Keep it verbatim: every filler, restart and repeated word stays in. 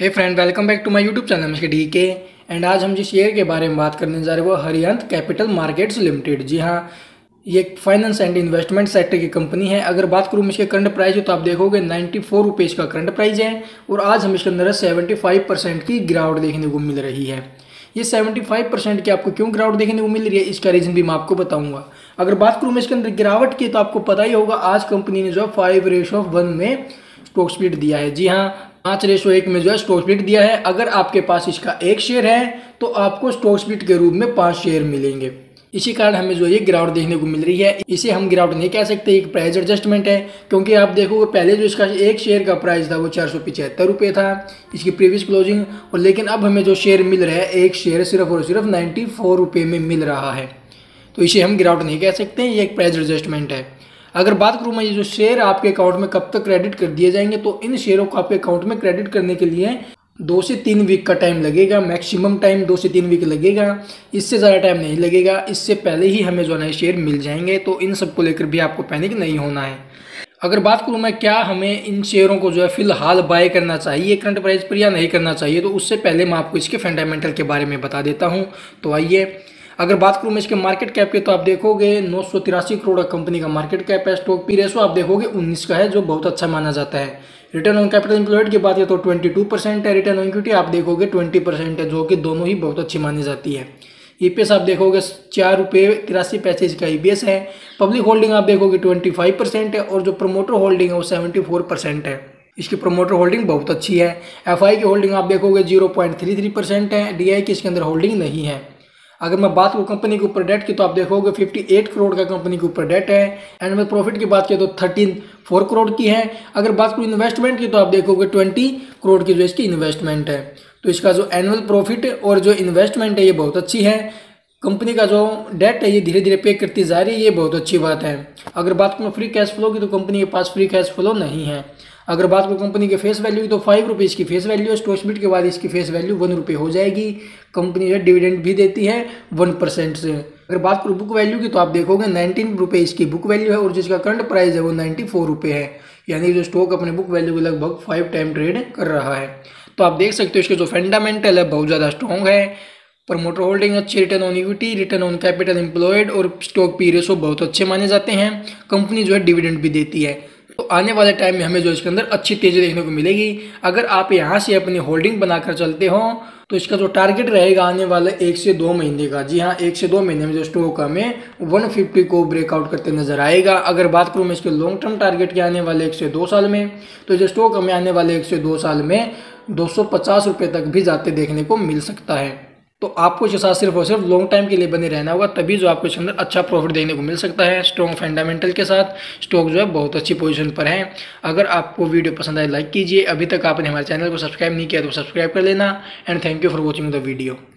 Hey friend, welcome back to my YouTube channel mister DK. And आज हम जिस share के बारे में बात करने जा रहे हैं वो अरिहंत कैपिटल मार्केट्स लिमिटेड। जी हाँ, ये फाइनेंस एंड इन्वेस्टमेंट सेक्टर की कंपनी है। अगर बात करूँ इसके करंट प्राइस की तो आप देखोगे नाइन्टी फोर रुपीज़ का करंट प्राइस है और आज हम इसके अंदर सेवेंटी फाइव परसेंट की गिरावट देखने को मिल रही है। ये सेवेंटी फाइव परसेंट की आपको क्यों गिरावट देखने को मिल रही है, इसका रीज़न भी मैं आपको बताऊँगा। अगर बात करूँ मैं इसके अंदर गिरावट की तो आपको पता ही होगा, आज कंपनी ने जो फाइव रेशो वन में स्टॉक स्प्लिट दिया है। जी हाँ, पाँच रेशो एक में जो है स्टॉक स्प्लिट दिया है। अगर आपके पास इसका एक शेयर है तो आपको स्टॉक स्प्लिट के रूप में पांच शेयर मिलेंगे। इसी कारण हमें जो ये गिरावट देखने को मिल रही है, इसे हम गिरावट नहीं कह सकते, एक प्राइस एडजस्टमेंट है। क्योंकि आप देखोगे पहले जो इसका एक शेयर का प्राइस था वो चार सौ पचहत्तर रुपये था, इसकी प्रीवियस क्लोजिंग, और लेकिन अब हमें जो शेयर मिल रहा है, एक शेयर सिर्फ और सिर्फ नाइन्टी फोर रुपये में मिल रहा है। तो इसे हम गिरावट नहीं कह सकते, ये एक प्राइस एडजस्टमेंट है। अगर बात करूँ मैं ये जो शेयर आपके अकाउंट में कब तक क्रेडिट कर दिए जाएंगे, तो इन शेयरों को आपके अकाउंट में क्रेडिट करने के लिए दो से तीन वीक का टाइम लगेगा। मैक्सिमम टाइम दो से तीन वीक लगेगा, इससे ज़्यादा टाइम नहीं लगेगा। इससे पहले ही हमें जो नए शेयर मिल जाएंगे, तो इन सबको लेकर भी आपको पैनिक नहीं होना है। अगर बात करूँ मैं क्या हमें इन शेयरों को जो है फ़िलहाल बाय करना चाहिए करंट प्राइस पर या नहीं करना चाहिए, तो उससे पहले मैं आपको इसके फंडामेंटल के बारे में बता देता हूँ। तो आइए, अगर बात करूँ मैं इसके मार्केट कैप के तो आप देखोगे नौ सौ तिरासी करोड़ कंपनी का मार्केट कैप है। स्टॉक पी रेशो आप देखोगे उन्नीस का है, जो बहुत अच्छा माना जाता है। रिटर्न ऑन कैपिटल एम्प्लॉयड की बात है तो बाईस परसेंट है। रिटर्न ऑन इक्विटी आप देखोगे बीस परसेंट है, जो कि दोनों ही बहुत अच्छी मानी जाती है। ईपीएस आप देखोगे चार रुपये तिरासी पैसे इसका ईपीएस है। पब्लिक होल्डिंग आप देखोगे पच्चीस परसेंट है और जो प्रमोटर होल्डिंग है वो चौहत्तर परसेंट है, इसकी प्रमोटर होल्डिंग बहुत अच्छी है। एफआई की होल्डिंग आप देखोगे zero point three three percent है। डीआई की इसके अंदर होल्डिंग नहीं है। अगर मैं बात करूँ कंपनी के ऊपर डेट की तो आप देखोगे अट्ठावन करोड़ का कंपनी के ऊपर डेट है। एंड मैं प्रॉफिट की बात करें तो चौंतीस करोड़ की है। अगर बात करूँ इन्वेस्टमेंट की तो आप देखोगे बीस करोड़ की जो इसकी इन्वेस्टमेंट है। तो इसका जो एनुअल प्रॉफिट और जो इन्वेस्टमेंट है ये बहुत अच्छी है। कंपनी का जो डेट है ये धीरे धीरे पे करती जा रही है, ये बहुत अच्छी बात है। अगर बात करूँ फ्री कैश फ्लो की तो कंपनी के पास फ्री कैश फ्लो नहीं है। अगर बात करूँ कंपनी के फेस वैल्यू की तो फाइव रुपीज़ की फेस वैल्यू है। स्टॉक स्प्लिट के बाद इसकी फेस वैल्यू वन रुपये हो जाएगी। कंपनी जो डिविडेंड भी देती है वन परसेंट से। अगर बात करूँ बुक वैल्यू की तो आप देखोगे नाइनटीन रुपये इसकी बुक वैल्यू है और जिसका करंट प्राइस है वो नाइन्टी फोर रुपये है, यानी जो स्टॉक अपने बुक वैल्यू को लगभग फाइव टाइम ट्रेड कर रहा है। तो आप देख सकते हो इसके जो फंडामेंटल है बहुत ज़्यादा स्ट्रॉन्ग है। प्रमोटर होल्डिंग अच्छी, return on equity, return on capital employed और स्टॉक पी रेशो बहुत अच्छे माने जाते हैं। कंपनी जो है डिविडेंड भी देती है। तो आने वाले टाइम में हमें जो इसके अंदर अच्छी तेज़ी देखने को मिलेगी। अगर आप यहाँ से अपनी होल्डिंग बनाकर चलते हो तो इसका जो टारगेट रहेगा आने वाले एक से दो महीने का, जी हाँ, एक से दो महीने में जो स्टॉक हमें वन फिफ्टी को ब्रेकआउट करते नजर आएगा। अगर बात करूँ मैं इसके लॉन्ग टर्म टारगेट के आने वाले एक से दो साल में, तो जो स्टॉक हमें आने वाले एक से दो साल में दो सौ पचास रुपये तक भी जाते देखने को मिल सकता है। तो आपको इसके साथ सिर्फ और सिर्फ लॉन्ग टाइम के लिए बने रहना होगा, तभी जो आपको इसके अंदर अच्छा प्रॉफिट देखने को मिल सकता है। स्ट्रॉन्ग फंडामेंटल के साथ स्टॉक जो है बहुत अच्छी पोजीशन पर है। अगर आपको वीडियो पसंद आए लाइक कीजिए। अभी तक आपने हमारे चैनल को सब्सक्राइब नहीं किया तो सब्सक्राइब कर लेना। And thank you for watching the video.